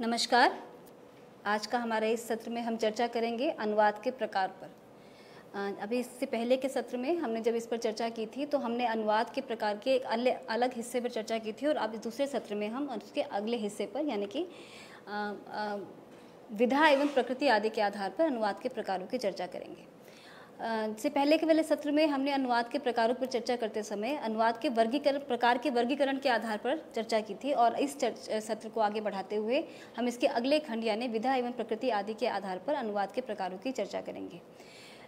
नमस्कार। आज का हमारे इस सत्र में हम चर्चा करेंगे अनुवाद के प्रकार पर। अभी इससे पहले के सत्र में हमने जब इस पर चर्चा की थी तो हमने अनुवाद के प्रकार के एक अलग हिस्से पर चर्चा की थी, और अब इस दूसरे सत्र में हम उसके अगले हिस्से पर यानी कि विधा एवं प्रकृति आदि के आधार पर अनुवाद के प्रकारों की चर्चा करेंगे। इससे पहले के वाले सत्र में हमने अनुवाद के प्रकारों पर चर्चा करते समय अनुवाद के प्रकार के वर्गीकरण के आधार पर चर्चा की थी, और इस सत्र को आगे बढ़ाते हुए हम इसके अगले खंड यानी विधा एवं प्रकृति आदि के आधार पर अनुवाद के प्रकारों की चर्चा करेंगे।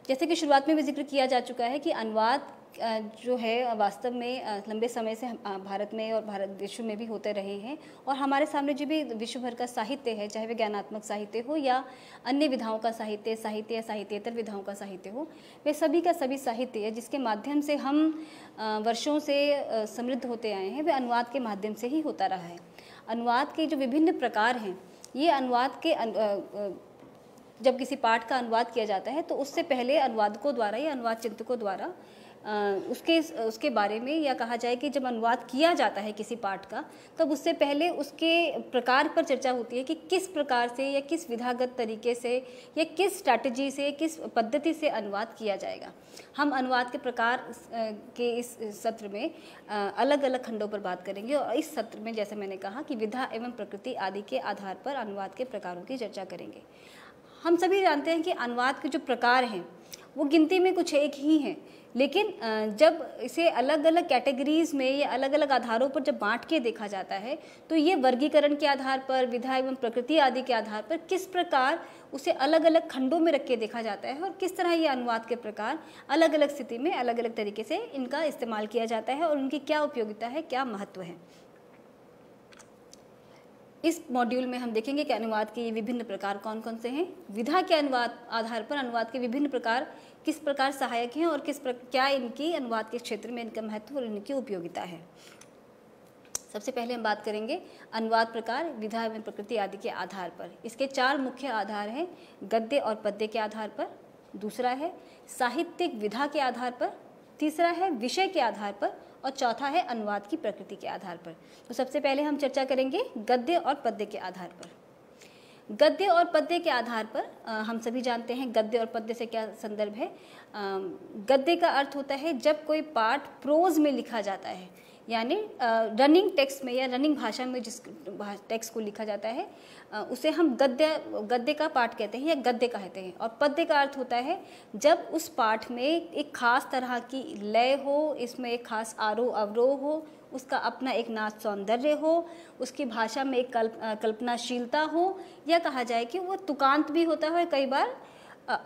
जैसे कि शुरुआत में भी जिक्र किया जा चुका है कि अनुवाद जो है वास्तव में लंबे समय से भारत में और भारत विश्व में भी होते रहे हैं, और हमारे सामने जो भी विश्व भर का साहित्य है, चाहे वह ज्ञानात्मक साहित्य हो या अन्य विधाओं का साहित्य या साहित्येतर विधाओं का साहित्य हो, वे सभी का सभी साहित्य है जिसके माध्यम से हम वर्षों से समृद्ध होते आए हैं, वे अनुवाद के माध्यम से ही होता रहा है। अनुवाद के जो विभिन्न प्रकार हैं, ये अनुवाद के जब किसी पाठ का अनुवाद किया जाता है तो उससे पहले अनुवादकों द्वारा या अनुवाद चिंतकों द्वारा उसके बारे में, या कहा जाए कि जब अनुवाद किया जाता है किसी पाठ का तब उससे पहले उसके प्रकार पर चर्चा होती है कि किस प्रकार से या किस विधागत तरीके से या किस स्ट्रैटेजी से, किस पद्धति से अनुवाद किया जाएगा। हम अनुवाद के प्रकार के इस सत्र में अलग अलग खंडों पर बात करेंगे, और इस सत्र में जैसे मैंने कहा कि विधा एवं प्रकृति आदि के आधार पर अनुवाद के प्रकारों की चर्चा करेंगे। हम सभी जानते हैं कि अनुवाद के जो प्रकार हैं वो गिनती में कुछ एक ही हैं, लेकिन जब इसे अलग अलग कैटेगरीज़ में या अलग अलग आधारों पर जब बांट के देखा जाता है तो ये वर्गीकरण के आधार पर, विधा एवं प्रकृति आदि के आधार पर किस प्रकार उसे अलग अलग खंडों में रख के देखा जाता है, और किस तरह ये अनुवाद के प्रकार अलग अलग स्थिति में अलग अलग तरीके से इनका इस्तेमाल किया जाता है और उनकी क्या उपयोगिता है, क्या महत्व है। इस मॉड्यूल में हम देखेंगे कि अनुवाद के ये विभिन्न प्रकार कौन कौन से हैं, विधा के अनुवाद आधार पर अनुवाद के विभिन्न प्रकार किस प्रकार सहायक हैं, और क्या इनकी अनुवाद के क्षेत्र में इनका महत्व और इनकी उपयोगिता है। सबसे पहले हम बात करेंगे अनुवाद प्रकार विधा एवं प्रकृति आदि के आधार पर। इसके चार मुख्य आधार हैं, गद्य और पद्य के आधार पर, दूसरा है साहित्यिक विधा के आधार पर, तीसरा है विषय के आधार पर, और चौथा है अनुवाद की प्रकृति के आधार पर। तो सबसे पहले हम चर्चा करेंगे गद्य और पद्य के आधार पर। गद्य और पद्य के आधार पर हम सभी जानते हैं गद्य और पद्य से क्या संदर्भ है। गद्य का अर्थ होता है जब कोई पाठ प्रोज में लिखा जाता है, यानी रनिंग टेक्स्ट में या रनिंग भाषा में जिस टेक्स्ट को लिखा जाता है उसे हम गद्य का पाठ कहते हैं या गद्य कहते हैं। और पद्य का अर्थ होता है जब उस पाठ में एक खास तरह की लय हो, इसमें एक खास आरोह अवरोह हो, उसका अपना एक नाच सौंदर्य हो, उसकी भाषा में एक कल्पनाशीलता हो, या कहा जाए कि वो तुकांत भी होता है, कई बार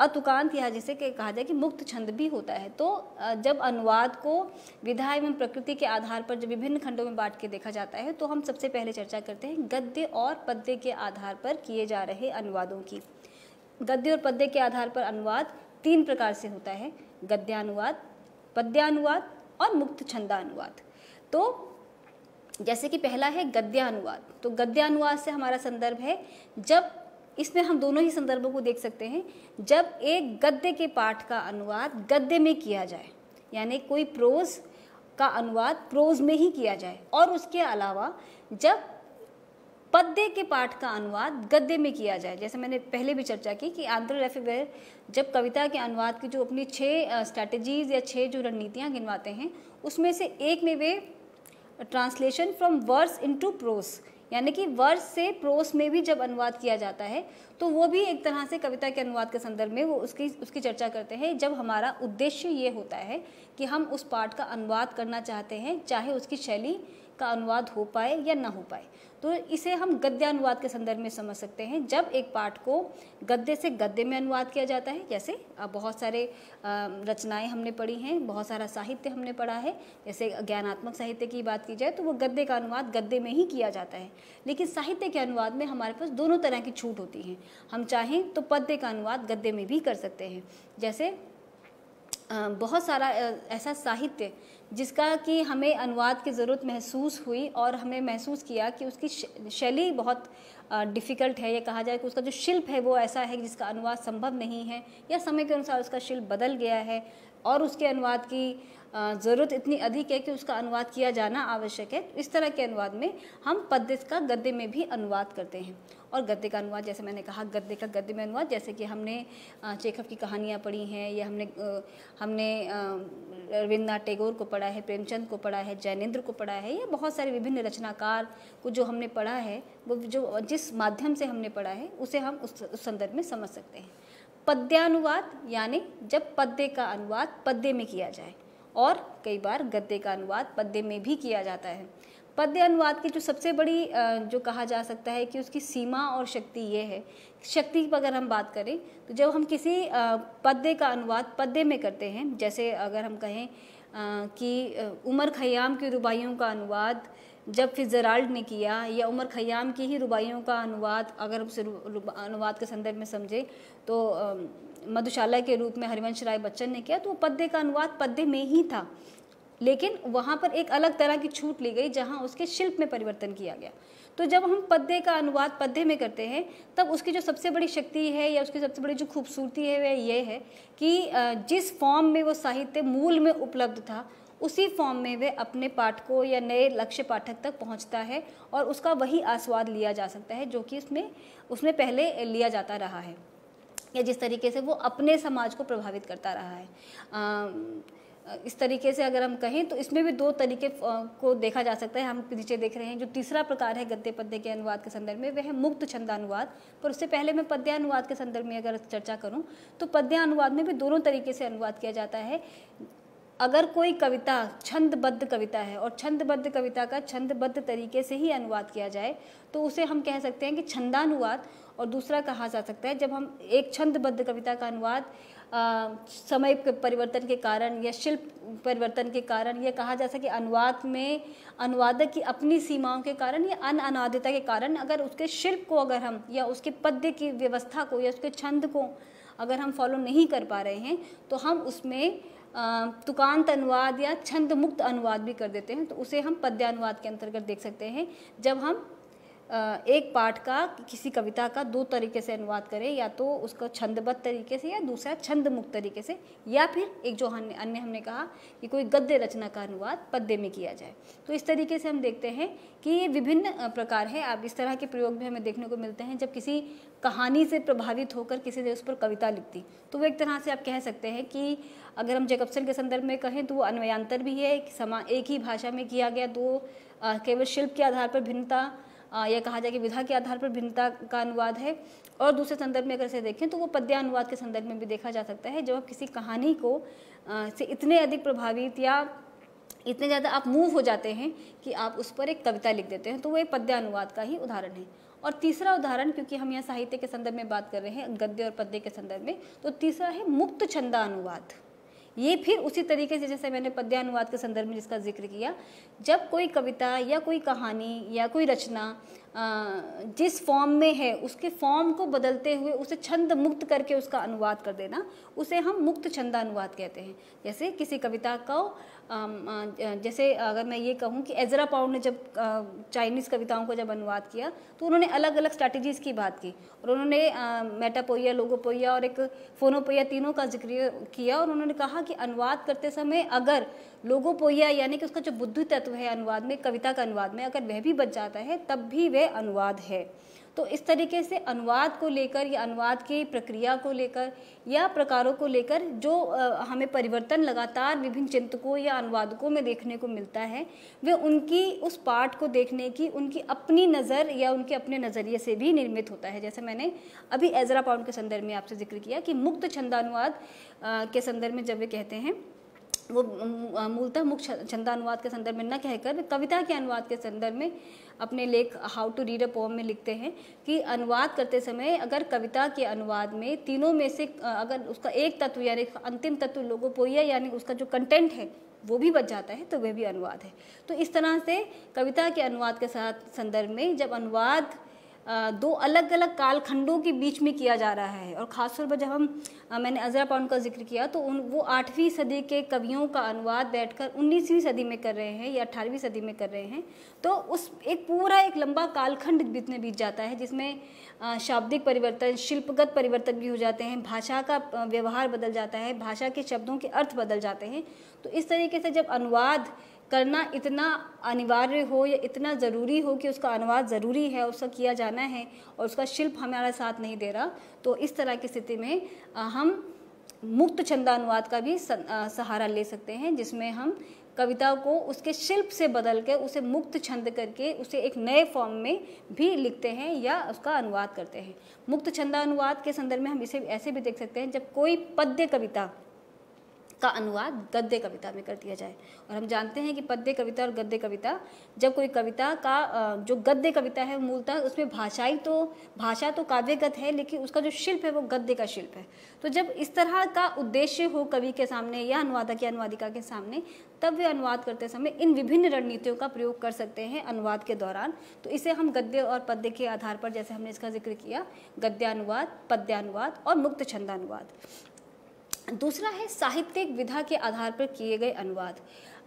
अतुकांत या जिसे कहा जाए कि मुक्त छंद भी होता है। तो जब अनुवाद को विधा एवं प्रकृति के आधार पर जब विभिन्न खंडों में बांट के देखा जाता है तो हम सबसे पहले चर्चा करते हैं गद्य और पद्य के आधार पर किए जा रहे अनुवादों की। गद्य और पद्य के आधार पर अनुवाद तीन प्रकार से होता है, गद्यानुवाद, पद्यानुवाद और मुक्त छंदानुवाद। तो जैसे कि पहला है गद्यानुवाद, तो गद्यानुवाद से हमारा संदर्भ है जब, इसमें हम दोनों ही संदर्भों को देख सकते हैं, जब एक गद्य के पाठ का अनुवाद गद्य में किया जाए, यानी कोई प्रोज का अनुवाद प्रोज में ही किया जाए, और उसके अलावा जब पद्य के पाठ का अनुवाद गद्य में किया जाए। जैसे मैंने पहले भी चर्चा की कि आंद्रे रेफेवेर जब कविता के अनुवाद की जो अपनी 6 स्ट्रैटेजीज या 6 जो रणनीतियाँ गिनवाते हैं उसमें से एक में वे translation from verse into prose, यानी कि वर्स से प्रोस में भी जब अनुवाद किया जाता है तो वो भी एक तरह से कविता के अनुवाद के संदर्भ में वो उसकी चर्चा करते हैं जब हमारा उद्देश्य ये होता है कि हम उस पाठ का अनुवाद करना चाहते हैं, चाहे उसकी शैली का अनुवाद हो पाए या ना हो पाए। तो इसे हम गद्यानुवाद के संदर्भ में समझ सकते हैं जब एक पाठ को गद्य से गद्य में अनुवाद किया जाता है। जैसे बहुत सारे रचनाएं हमने पढ़ी हैं, बहुत सारा साहित्य हमने पढ़ा है, जैसे ज्ञानात्मक साहित्य की बात की जाए तो वो गद्य का अनुवाद गद्य में ही किया जाता है, लेकिन साहित्य के अनुवाद में हमारे पास दोनों तरह की छूट होती है। हम चाहें तो पद्य का अनुवाद गद्य में भी कर सकते हैं। जैसे बहुत सारा ऐसा साहित्य जिसका कि हमें अनुवाद की ज़रूरत महसूस हुई और हमने महसूस किया कि उसकी शैली बहुत डिफ़िकल्ट है, या कहा जाए कि उसका जो शिल्प है वो ऐसा है जिसका अनुवाद संभव नहीं है, या समय के अनुसार उसका शिल्प बदल गया है, और उसके अनुवाद की ज़रूरत इतनी अधिक है कि उसका अनुवाद किया जाना आवश्यक है। इस तरह के अनुवाद में हम पद्य का गद्य में भी अनुवाद करते हैं। और गद्य का अनुवाद, जैसे मैंने कहा, गद्य का गद्य में अनुवाद, जैसे कि हमने चेखव की कहानियाँ पढ़ी हैं, या हमने रविंद्रनाथ टैगोर को पढ़ा है, प्रेमचंद को पढ़ा है, जैनेंद्र को पढ़ा है, या बहुत सारे विभिन्न रचनाकार को जो हमने पढ़ा है, वो जो जिस माध्यम से हमने पढ़ा है उसे हम उस संदर्भ में समझ सकते हैं। पद्यानुवाद यानी जब पद्य का अनुवाद पद्य में किया जाए, और कई बार गद्य का अनुवाद पद्य में भी किया जाता है। पद्य अनुवाद की जो सबसे बड़ी जो कहा जा सकता है कि उसकी सीमा और शक्ति ये है। शक्ति पर अगर हम बात करें तो जब हम किसी पद्य का अनुवाद पद्य में करते हैं, जैसे अगर हम कहें कि उमर खय्याम की रुबाइयों का अनुवाद जब फिजराल्ड ने किया, या उमर खय्याम की ही रुबाइयों का अनुवाद अगर उसे अनुवाद के संदर्भ में समझे तो मधुशाला के रूप में हरिवंश राय बच्चन ने किया, तो वो पद्य का अनुवाद पद्य में ही था, लेकिन वहाँ पर एक अलग तरह की छूट ली गई जहाँ उसके शिल्प में परिवर्तन किया गया। तो जब हम पद्य का अनुवाद पद्य में करते हैं तब उसकी जो सबसे बड़ी शक्ति है या उसकी सबसे बड़ी जो खूबसूरती है वह यह है कि जिस फॉर्म में वो साहित्य मूल में उपलब्ध था उसी फॉर्म में वह अपने पाठकों या नए लक्ष्य पाठक तक पहुंचता है और उसका वही आस्वाद लिया जा सकता है जो कि उसमें पहले लिया जाता रहा है, या जिस तरीके से वो अपने समाज को प्रभावित करता रहा है। इस तरीके से अगर हम कहें तो इसमें भी दो तरीके को देखा जा सकता है। हम पीछे देख रहे हैं जो तीसरा प्रकार है गद्य पद्य के अनुवाद के संदर्भ में, वह है मुक्त छंदानुवाद। पर उससे पहले मैं पद्यानुवाद के संदर्भ में अगर चर्चा करूँ तो पद्यानुवाद में भी दोनों तरीके से अनुवाद किया जाता है। अगर कोई कविता छंदबद्ध कविता है और छंदबद्ध कविता का छंदबद्ध तरीके से ही अनुवाद किया जाए तो उसे हम कह सकते हैं कि छंदानुवाद, और दूसरा कहा जा सकता है जब हम एक छंदबद्ध कविता का अनुवाद समय के परिवर्तन के कारण या शिल्प परिवर्तन के कारण, या कहा जा सके अनुवाद में अनुवादक की अपनी सीमाओं के कारण या अनादिता के कारण, अगर उसके शिल्प को अगर हम या उसके पद्य की व्यवस्था को या उसके छंद को अगर हम फॉलो नहीं कर पा रहे हैं तो हम उसमें तुकांत अनुवाद या छंद मुक्त अनुवाद भी कर देते हैं। तो उसे हम पद्यानुवाद के अंतर्गत देख सकते हैं, जब हम एक पाठ का किसी कविता का दो तरीके से अनुवाद करें, या तो उसको छंदबद्ध तरीके से या दूसरा छंद मुक्त तरीके से, या फिर एक जो अन्य हमने कहा कि कोई गद्य रचना का अनुवाद पद्य में किया जाए। तो इस तरीके से हम देखते हैं कि ये विभिन्न प्रकार है। आप इस तरह के प्रयोग भी हमें देखने को मिलते हैं। जब किसी कहानी से प्रभावित होकर किसी ने उस पर कविता लिखती तो वो एक तरह से आप कह सकते हैं कि अगर हम जैकबसन के संदर्भ में कहें तो वो अन्वयांतर भी है, एक ही भाषा में किया गया दो केवल शिल्प के आधार पर भिन्नता या कहा जाए कि विधा के आधार पर भिन्नता का अनुवाद है। और दूसरे संदर्भ में अगर इसे देखें तो वो पद्यानुवाद के संदर्भ में भी देखा जा सकता है, जब आप किसी कहानी को से इतने अधिक प्रभावित या इतने ज़्यादा आप मूव हो जाते हैं कि आप उस पर एक कविता लिख देते हैं, तो वो एक पद्यानुवाद का ही उदाहरण है। और तीसरा उदाहरण, क्योंकि हम यहाँ साहित्य के संदर्भ में बात कर रहे हैं गद्य और पद्य के संदर्भ में, तो तीसरा है मुक्त छंदानुवाद। ये फिर उसी तरीके से जैसे मैंने पद्यानुवाद के संदर्भ में जिसका जिक्र किया, जब कोई कविता या कोई कहानी या कोई रचना जिस फॉर्म में है उसके फॉर्म को बदलते हुए उसे छंद मुक्त करके उसका अनुवाद कर देना, उसे हम मुक्त छंदानुवाद कहते हैं। जैसे किसी कविता को जैसे अगर मैं ये कहूँ कि एजरा पाउंड ने जब चाइनीज़ कविताओं को जब अनुवाद किया तो उन्होंने अलग अलग स्ट्रैटेजीज़ की बात की, और उन्होंने मेटापोइया, लोगोपोइया और एक फोनोपोइया तीनों का जिक्र किया। और उन्होंने कहा कि अनुवाद करते समय अगर लोगोपोइया यानी कि उसका जो बुद्धि तत्व है अनुवाद में, कविता का अनुवाद में, अगर वह भी बच जाता है तब भी वह अनुवाद है। तो इस तरीके से अनुवाद को लेकर या अनुवाद की प्रक्रिया को लेकर या प्रकारों को लेकर जो हमें परिवर्तन लगातार विभिन्न चिंतकों या अनुवादकों में देखने को मिलता है, वे उनकी उस पाठ को देखने की उनकी अपनी नज़र या उनके अपने नज़रिए से भी निर्मित होता है। जैसे मैंने अभी एजरा पाउंड के संदर्भ में आपसे जिक्र किया कि मुक्त छंदानुवाद के संदर्भ में जब वे कहते हैं, वो मूलतः मुक्त छंदानुवाद के संदर्भ में न कहकर कविता के अनुवाद के संदर्भ में अपने लेख how to read a poem में लिखते हैं कि अनुवाद करते समय अगर कविता के अनुवाद में तीनों में से अगर उसका एक तत्व यानी अंतिम तत्व लोगोपोइया यानी उसका जो कंटेंट है वो भी बच जाता है तो वह भी अनुवाद है। तो इस तरह से कविता के अनुवाद के साथ संदर्भ में जब अनुवाद दो अलग अलग कालखंडों के बीच में किया जा रहा है। और ख़ासतौर पर जब मैंने अज़रा पाउंड का जिक्र किया तो वो 8वीं सदी के कवियों का अनुवाद बैठकर 19वीं सदी में कर रहे हैं या 18वीं सदी में कर रहे हैं, तो उस एक लंबा कालखंड बीतने बीत जाता है जिसमें शाब्दिक परिवर्तन, शिल्पगत परिवर्तन भी हो जाते हैं, भाषा का व्यवहार बदल जाता है, भाषा के शब्दों के अर्थ बदल जाते हैं। तो इस तरीके से जब अनुवाद करना इतना अनिवार्य हो या इतना ज़रूरी हो कि उसका अनुवाद ज़रूरी है, उसका किया जाना है और उसका शिल्प हमारा साथ नहीं दे रहा, तो इस तरह की स्थिति में हम मुक्त छंदा अनुवाद का भी सहारा ले सकते हैं, जिसमें हम कविता को उसके शिल्प से बदल के उसे मुक्त छंद करके उसे एक नए फॉर्म में भी लिखते हैं या उसका अनुवाद करते हैं। मुक्त छंदा अनुवाद के संदर्भ में हम इसे ऐसे भी देख सकते हैं जब कोई पद्य कविता का अनुवाद गद्य कविता में कर दिया जाए। और हम जानते हैं कि पद्य कविता और गद्य कविता, जब कोई कविता का जो गद्य कविता है मूलतः उसमें भाषा तो काव्यगत है, लेकिन उसका जो शिल्प है वो गद्य का शिल्प है। तो जब इस तरह का उद्देश्य हो कवि के सामने या अनुवादक या अनुवादिका के सामने, तब वे अनुवाद करते समय इन विभिन्न रणनीतियों का प्रयोग कर सकते हैं अनुवाद के दौरान। तो इसे हम गद्य और पद्य के आधार पर, जैसे हमने इसका जिक्र किया, गद्यानुवाद, पद्यानुवाद और मुक्त छंदानुवाद। दूसरा है साहित्यिक विधा के आधार पर किए गए अनुवाद।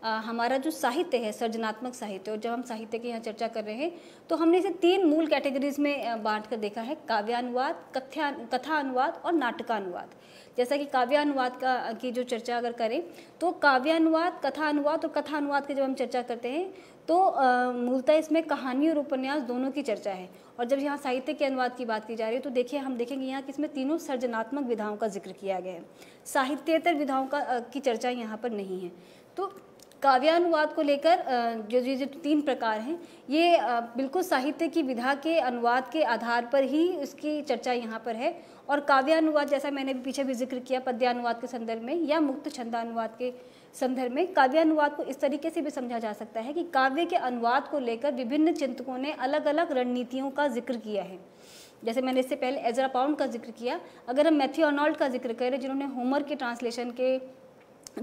हमारा जो साहित्य है सर्जनात्मक साहित्य, और जब हम साहित्य की यहाँ चर्चा कर रहे हैं तो हमने इसे 3 मूल कैटेगरीज में बांट कर देखा है, काव्यानुवाद, कथानुवाद और नाटकानुवाद। जैसा कि काव्यानुवाद की जो चर्चा अगर करें तो काव्यानुवाद, कथानुवाद और कथानुवाद की जब हम चर्चा करते हैं तो मूलतः इसमें कहानी और उपन्यास दोनों की चर्चा है। और जब यहाँ साहित्य के अनुवाद की बात की जा रही है तो देखिए, हम देखेंगे यहाँ कि इसमें तीनों सर्जनात्मक विधाओं का जिक्र किया गया है, साहित्येतर विधाओं की चर्चा यहाँ पर नहीं है। तो काव्यानुवाद को लेकर जो 3 प्रकार हैं, ये बिल्कुल साहित्य की विधा के अनुवाद के आधार पर ही इसकी चर्चा यहाँ पर है। और काव्यानुवाद, जैसा मैंने पीछे भी जिक्र किया पद्यानुवाद के संदर्भ में या मुक्त छंदानुवाद के संदर्भ में, काव्यानुवाद को इस तरीके से भी समझा जा सकता है कि काव्य के अनुवाद को लेकर विभिन्न चिंतकों ने अलग अलग रणनीतियों का जिक्र किया है। जैसे मैंने इससे पहले एज़रा पाउंड का जिक्र किया, अगर हम मैथ्यू अर्नॉल्ड का जिक्र करें जिन्होंने होमर के ट्रांसलेशन के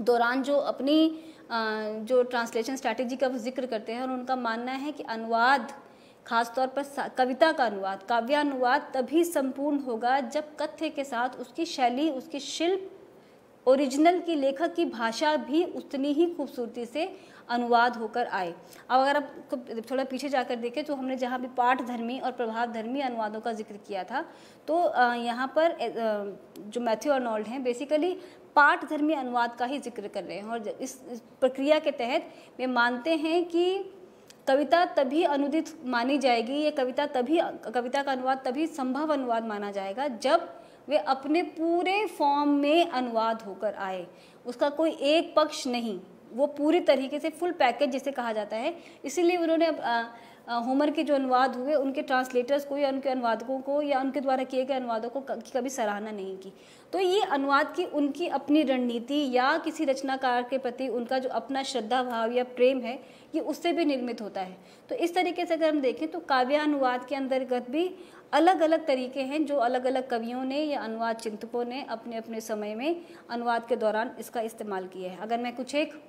दौरान जो अपनी जो ट्रांसलेशन स्ट्रैटेजी का जिक्र करते हैं, और उनका मानना है कि अनुवाद, खासतौर पर कविता का अनुवाद, काव्यानुवाद तभी संपूर्ण होगा जब कथ्य के साथ उसकी शैली, उसकी शिल्प, ओरिजिनल की लेखक की भाषा भी उतनी ही खूबसूरती से अनुवाद होकर आए। अब अगर आप थोड़ा पीछे जाकर देखें तो हमने जहाँ भी पाठधर्मी और प्रभावधर्मी अनुवादों का जिक्र किया था, तो यहाँ पर जो मैथ्यू अर्नॉल्ड हैं बेसिकली पाठधर्मी अनुवाद का ही जिक्र कर रहे हैं। और इस प्रक्रिया के तहत वे मानते हैं कि कविता तभी अनुदित मानी जाएगी या कविता का अनुवाद तभी संभव अनुवाद माना जाएगा जब वे अपने पूरे फॉर्म में अनुवाद होकर आए, उसका कोई एक पक्ष नहीं, वो पूरी तरीके से फुल पैकेज जिसे कहा जाता है। इसीलिए उन्होंने होमर के जो अनुवाद हुए उनके ट्रांसलेटर्स को या उनके अनुवादकों को या उनके द्वारा किए गए अनुवादों को कभी सराहना नहीं की। तो ये अनुवाद की उनकी अपनी रणनीति या किसी रचनाकार के प्रति उनका जो अपना श्रद्धा भाव या प्रेम है, ये उससे भी निर्मित होता है। तो इस तरीके से अगर हम देखें तो काव्यानुवाद के अंतर्गत भी अलग अलग तरीके हैं जो अलग अलग कवियों ने या अनुवाद चिंतकों ने अपने अपने समय में अनुवाद के दौरान इसका इस्तेमाल किया है। अगर मैं कुछ एक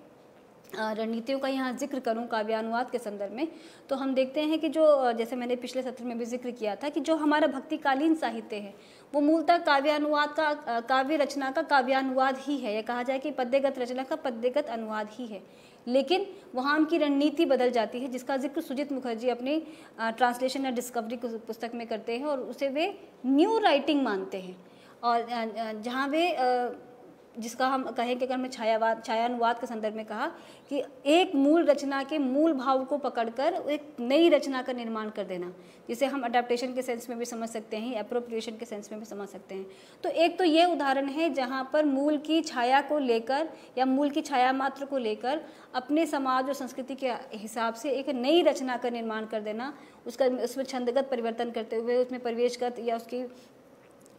रणनीतियों का यहाँ जिक्र करूँ काव्यानुवाद के संदर्भ में, तो हम देखते हैं कि जो, जैसे मैंने पिछले सत्र में भी जिक्र किया था, कि जो हमारा भक्तिकालीन साहित्य है वो मूलतः काव्यानुवाद का, काव्य रचना का काव्यानुवाद ही है, या कहा जाए कि पद्यगत रचना का पद्यगत अनुवाद ही है। लेकिन वहाँ उनकी रणनीति बदल जाती है, जिसका जिक्र सुजीत मुखर्जी अपने ट्रांसलेशन या डिस्कवरी पुस्तक में करते हैं, और उसे वे न्यू राइटिंग मानते हैं। और जहाँ वे जिसका हम कहें कि अगर मैं छायानुवाद के संदर्भ में कहा कि एक मूल रचना के मूल भाव को पकड़कर एक नई रचना का निर्माण कर देना, जिसे हम अडेप्टेशन के सेंस में भी समझ सकते हैं, एप्रोप्रिएशन के सेंस में भी समझ सकते हैं। तो एक तो ये उदाहरण है जहाँ पर मूल की छाया को लेकर या मूल की छाया मात्र को लेकर अपने समाज और संस्कृति के हिसाब से एक नई रचना का निर्माण कर देना, उसका उसमें छंदगत परिवर्तन करते हुए, उसमें परिवेशगत या उसकी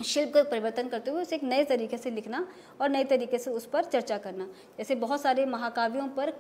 शिल्प का परिवर्तन करते हुए उसे एक नए तरीके से लिखना और नए तरीके से उस पर चर्चा करना। जैसे बहुत सारे महाकाव्यों पर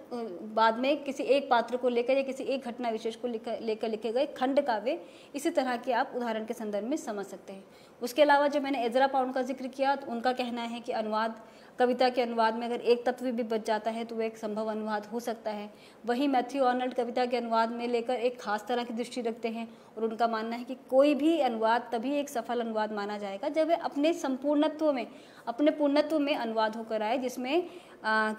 बाद में किसी एक पात्र को लेकर या किसी एक घटना विशेष को लेकर लिखे गए खंड काव्य, इसी तरह के आप उदाहरण के संदर्भ में समझ सकते हैं। उसके अलावा जब मैंने एज़रा पाउंड का जिक्र किया तो उनका कहना है कि अनुवाद कविता के अनुवाद में अगर एक तत्व भी बच जाता है तो वह एक संभव अनुवाद हो सकता है। वहीं मैथ्यू आर्नल्ड कविता के अनुवाद में लेकर एक खास तरह की दृष्टि रखते हैं और उनका मानना है कि कोई भी अनुवाद तभी एक सफल अनुवाद माना जाएगा जब वह अपने संपूर्णत्व में, अपने पूर्णत्व में अनुवाद होकर आए, जिसमें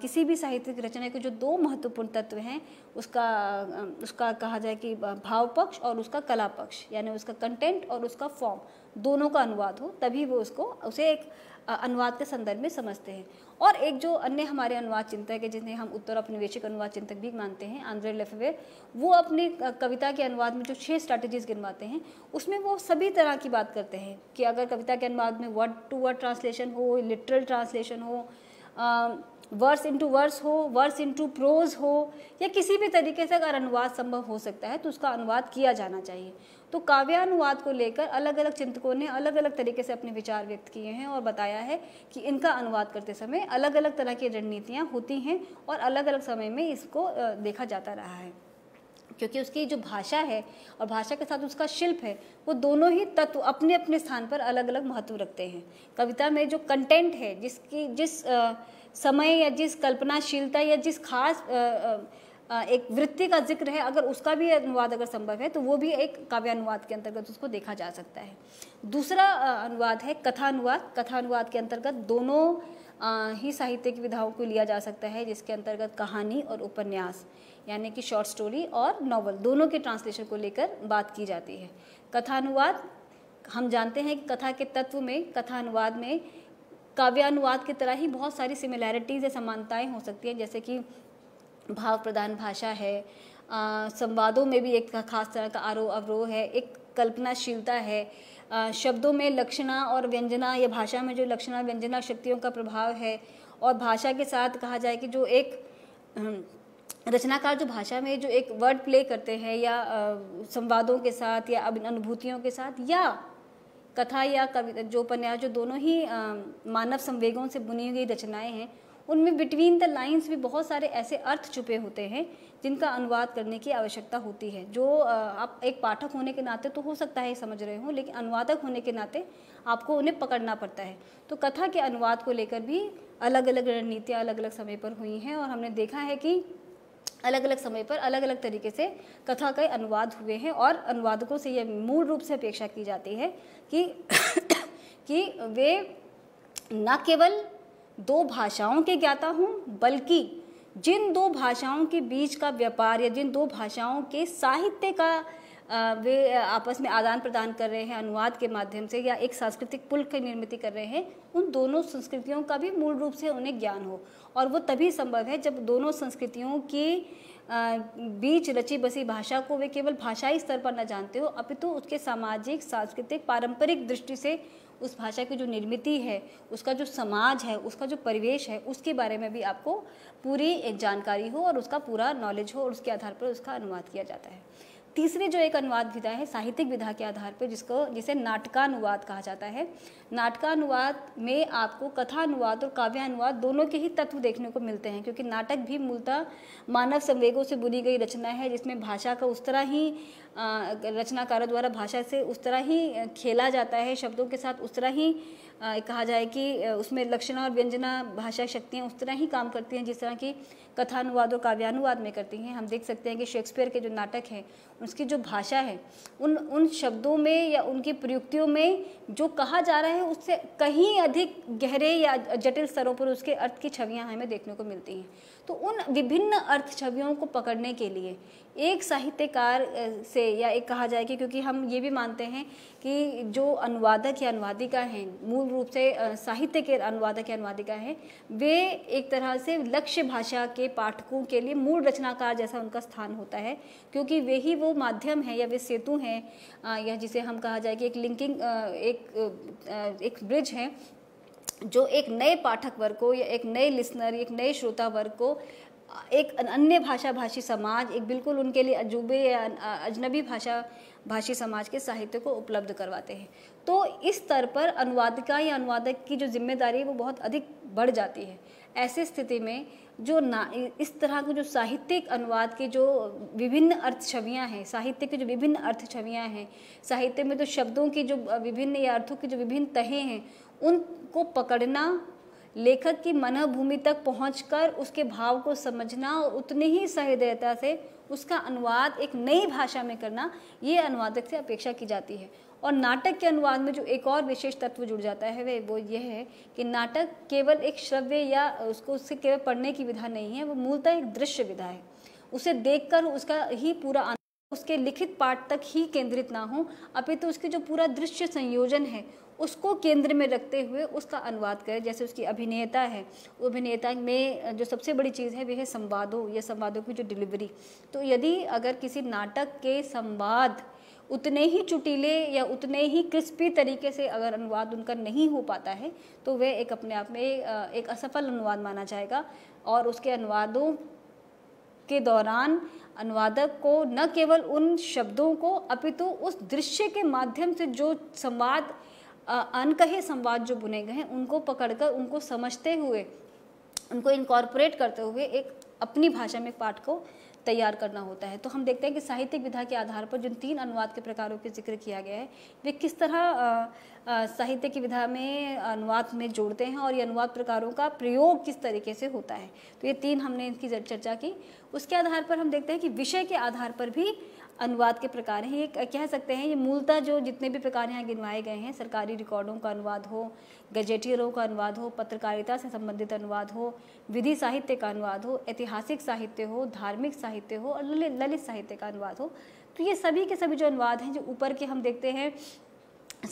किसी भी साहित्यिक रचना के जो दो महत्वपूर्ण तत्व हैं उसका कहा जाए कि भाव पक्ष और उसका कला पक्ष, यानी उसका कंटेंट और उसका फॉर्म, दोनों का अनुवाद हो, तभी वो उसे एक अनुवाद के संदर्भ में समझते हैं। और एक जो अन्य हमारे अनुवाद चिंतक है, जिन्हें हम उत्तर औपनिवेशिक अनुवाद चिंतक भी मानते हैं, आंद्रे लेफेवेर, वो अपनी कविता के अनुवाद में जो 6 स्ट्रैटेजीज गिनवाते हैं उसमें वो सभी तरह की बात करते हैं कि अगर कविता के अनुवाद में वर्ड टू वर्ड ट्रांसलेशन हो, लिटरल ट्रांसलेशन हो, वर्स इंटू वर्स हो, वर्स इंटू प्रोज हो, या किसी भी तरीके से अगर अनुवाद संभव हो सकता है तो उसका अनुवाद किया जाना चाहिए। तो काव्यानुवाद को लेकर अलग अलग चिंतकों ने अलग अलग तरीके से अपने विचार व्यक्त किए हैं और बताया है कि इनका अनुवाद करते समय अलग अलग तरह की रणनीतियाँ होती हैं और अलग अलग समय में इसको देखा जाता रहा है, क्योंकि उसकी जो भाषा है और भाषा के साथ उसका शिल्प है, वो दोनों ही तत्व अपने अपने स्थान पर अलग अलग महत्व रखते हैं। कविता में जो कंटेंट है, जिस समय या जिस कल्पनाशीलता या जिस खास एक वृत्ति का जिक्र है, अगर उसका भी अनुवाद अगर संभव है तो वो भी एक काव्यानुवाद के अंतर्गत उसको देखा जा सकता है। दूसरा अनुवाद है कथानुवाद। कथानुवाद के अंतर्गत दोनों ही साहित्यिक विधाओं को लिया जा सकता है, जिसके अंतर्गत कहानी और उपन्यास, यानी कि शॉर्ट स्टोरी और नॉवल, दोनों के ट्रांसलेशन को लेकर बात की जाती है। कथानुवाद, हम जानते हैं कि कथा के तत्व में, कथानुवाद में काव्यानुवाद की तरह ही बहुत सारी सिमिलैरिटीज़ या समानताएं हो सकती हैं, जैसे कि भाव प्रधान भाषा है, संवादों में भी एक खास तरह का आरोह अवरोह है, एक कल्पनाशीलता है, शब्दों में लक्षणा और व्यंजना, या भाषा में जो लक्षणा व्यंजना शक्तियों का प्रभाव है, और भाषा के साथ कहा जाए कि जो एक रचनाकार जो भाषा में जो एक वर्ड प्ले करते हैं या संवादों के साथ या अनुभूतियों के साथ, या कथा या कविता जो उपन्यास, जो दोनों ही मानव संवेगों से बुनी हुई रचनाएं हैं, उनमें बिटवीन द लाइंस भी बहुत सारे ऐसे अर्थ छुपे होते हैं जिनका अनुवाद करने की आवश्यकता होती है। जो आप एक पाठक होने के नाते तो हो सकता है समझ रहे हो, लेकिन अनुवादक होने के नाते आपको उन्हें पकड़ना पड़ता है। तो कथा के अनुवाद को लेकर भी अलग अलग रणनीतियाँ अलग अलग समय पर हुई हैं और हमने देखा है कि अलग अलग समय पर अलग अलग तरीके से कथा के अनुवाद हुए हैं। और अनुवादकों से यह मूल रूप से अपेक्षा की जाती है कि वे न केवल दो भाषाओं के ज्ञाता हों, बल्कि जिन दो भाषाओं के बीच का व्यापार या जिन दो भाषाओं के साहित्य का वे आपस में आदान प्रदान कर रहे हैं अनुवाद के माध्यम से, या एक सांस्कृतिक पुल की निर्मित कर रहे हैं, उन दोनों संस्कृतियों का भी मूल रूप से उन्हें ज्ञान हो। और वो तभी संभव है जब दोनों संस्कृतियों की बीच रची बसी भाषा को वे केवल भाषाई स्तर पर न जानते हो, अपितु उसके सामाजिक, सांस्कृतिक, पारंपरिक दृष्टि से उस भाषा की जो निर्मिती है, उसका जो समाज है, उसका जो परिवेश है, उसके बारे में भी आपको पूरी जानकारी हो और उसका पूरा नॉलेज हो, और उसके आधार पर उसका अनुवाद किया जाता है। तीसरी जो एक अनुवाद विधा है, साहित्यिक विधा के आधार पर, जिसे नाटकानुवाद कहा जाता है। नाटकानुवाद में आपको कथानुवाद और काव्यानुवाद दोनों के ही तत्व देखने को मिलते हैं, क्योंकि नाटक भी मूलतः मानव संवेगों से बुनी गई रचना है, जिसमें भाषा का उस तरह ही रचनाकारों द्वारा भाषा से उस तरह ही खेला जाता है, शब्दों के साथ उस तरह ही कहा जाए कि उसमें लक्षणा और व्यंजना भाषा शक्तियाँ उस तरह ही काम करती हैं जिस तरह की कथानुवाद और काव्यानुवाद में करती हैं। हम देख सकते हैं कि शेक्सपियर के जो नाटक हैं, उसकी जो भाषा है, उन शब्दों में या उनकी प्रयुक्तियों में जो कहा जा रहा है, उससे कहीं अधिक गहरे या जटिल स्तरों पर उसके अर्थ की छवियाँ हमें देखने को मिलती हैं। तो उन विभिन्न अर्थ छवियों को पकड़ने के लिए एक साहित्यकार से, या एक कहा जाए कि, क्योंकि हम ये भी मानते हैं कि जो अनुवादक या अनुवादिका हैं, मूल रूप से साहित्य के अनुवादक या अनुवादिका हैं, वे एक तरह से लक्ष्य भाषा के पाठकों के लिए मूल रचनाकार जैसा उनका स्थान होता है, क्योंकि वे ही वो माध्यम है, या वे सेतु हैं, या जिसे हम कहा जाए कि एक लिंकिंग एक ब्रिज है, जो एक नए पाठक वर्ग को या एक नए लिसनर, एक नए श्रोता वर्ग को एक अन्य भाषा भाषी समाज, एक बिल्कुल उनके लिए अजूबे या अजनबी भाषा भाषी समाज के साहित्य को उपलब्ध करवाते हैं। तो इस स्तर पर अनुवादिका या अनुवादक की जो जिम्मेदारी है वो बहुत अधिक बढ़ जाती है। ऐसी स्थिति में जो इस तरह के जो साहित्यिक अनुवाद के जो विभिन्न अर्थ छवियाँ हैं, साहित्य की जो विभिन्न अर्थ छवियाँ हैं, साहित्य में तो शब्दों की जो विभिन्न या अर्थों की जो विभिन्न तहें हैं, उनको पकड़ना लेखक की मनोभूमि तक पहुंचकर उसके भाव को समझना और उतनी ही सहृदयता से उसका अनुवाद एक नई भाषा में करना, ये अनुवादक से अपेक्षा की जाती है। और नाटक के अनुवाद में जो एक और विशेष तत्व जुड़ जाता है वो ये है कि नाटक केवल एक श्रव्य या उससे केवल पढ़ने की विधा नहीं है, वो मूलतः एक दृश्य विधा है। उसे देखकर उसका ही पूरा उसके लिखित पाठ तक ही केंद्रित ना हो, अपितु तो उसकी जो पूरा दृश्य संयोजन है उसको केंद्र में रखते हुए उसका अनुवाद करें। जैसे उसकी अभिनेता है, अभिनेता में जो सबसे बड़ी चीज़ है वह है संवादों या संवादों की जो डिलीवरी। तो यदि अगर किसी नाटक के संवाद उतने ही चुटीले या उतने ही क्रिस्पी तरीके से अगर अनुवाद उनका नहीं हो पाता है तो वे एक अपने आप में एक असफल अनुवाद माना जाएगा। और उसके अनुवादों के दौरान अनुवादक को न केवल उन शब्दों को अपितु उस दृश्य के माध्यम से जो संवाद अनकहे संवाद जो बुने गए हैं उनको पकड़कर उनको समझते हुए उनको इनकॉर्पोरेट करते हुए एक अपनी भाषा में पाठ को तैयार करना होता है। तो हम देखते हैं कि साहित्यिक विधा के आधार पर जिन तीन अनुवाद के प्रकारों के जिक्र किया गया है वे किस तरह साहित्य की विधा में अनुवाद में जोड़ते हैं और ये अनुवाद प्रकारों का प्रयोग किस तरीके से होता है। तो ये तीन हमने इनकी चर्चा की। उसके आधार पर हम देखते हैं कि विषय के आधार पर भी अनुवाद के प्रकार हैं। ये कह सकते हैं ये मूलतः जो जितने भी प्रकार यहाँ गिनवाए गए हैं, सरकारी रिकॉर्डों का अनुवाद हो, गजेटियरों का अनुवाद हो, पत्रकारिता से संबंधित अनुवाद हो, विधि साहित्य का अनुवाद हो, ऐतिहासिक साहित्य हो, धार्मिक साहित्य हो और ललित साहित्य का अनुवाद हो, तो ये सभी के सभी जो अनुवाद हैं जो ऊपर के हम देखते हैं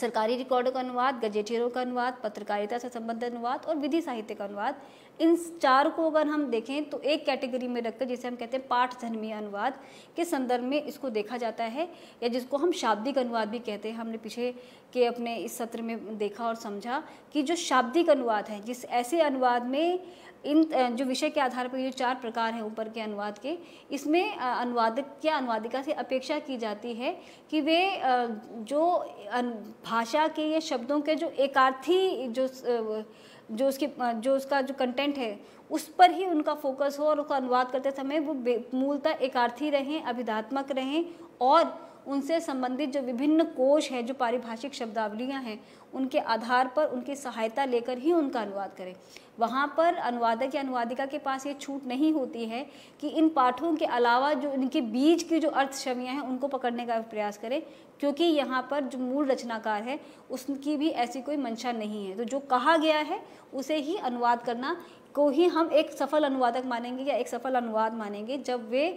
सरकारी रिकॉर्डों का अनुवाद, गजेटियरों का अनुवाद, पत्रकारिता से संबंधित अनुवाद और विधि साहित्य का अनुवाद, इन चार को अगर हम देखें तो एक कैटेगरी में रखकर जिसे हम कहते हैं पाठधर्मी अनुवाद के संदर्भ में इसको देखा जाता है या जिसको हम शाब्दिक अनुवाद भी कहते हैं। हमने पीछे के अपने इस सत्र में देखा और समझा कि जो शाब्दिक अनुवाद है जिस ऐसे अनुवाद में इन जो विषय के आधार पर ये चार प्रकार हैं ऊपर के अनुवाद के, इसमें अनुवादक या अनुवादिका से अपेक्षा की जाती है कि वे जो भाषा के या शब्दों के जो एकार्थी जो उसका कंटेंट है उस पर ही उनका फोकस हो और उसका अनुवाद करते समय वो मूलतः एकार्थी रहें, अभिधात्मक रहें और उनसे संबंधित जो विभिन्न कोश हैं, जो पारिभाषिक शब्दावलियां हैं, उनके आधार पर उनकी सहायता लेकर ही उनका अनुवाद करें। वहाँ पर अनुवादक या अनुवादिका के पास ये छूट नहीं होती है कि इन पाठों के अलावा जो इनके बीच की जो अर्थ छवियाँ हैं उनको पकड़ने का प्रयास करें, क्योंकि यहाँ पर जो मूल रचनाकार है उसकी भी ऐसी कोई मंशा नहीं है। तो जो कहा गया है उसे ही अनुवाद करना को ही हम एक सफल अनुवादक मानेंगे या एक सफल अनुवाद मानेंगे जब वे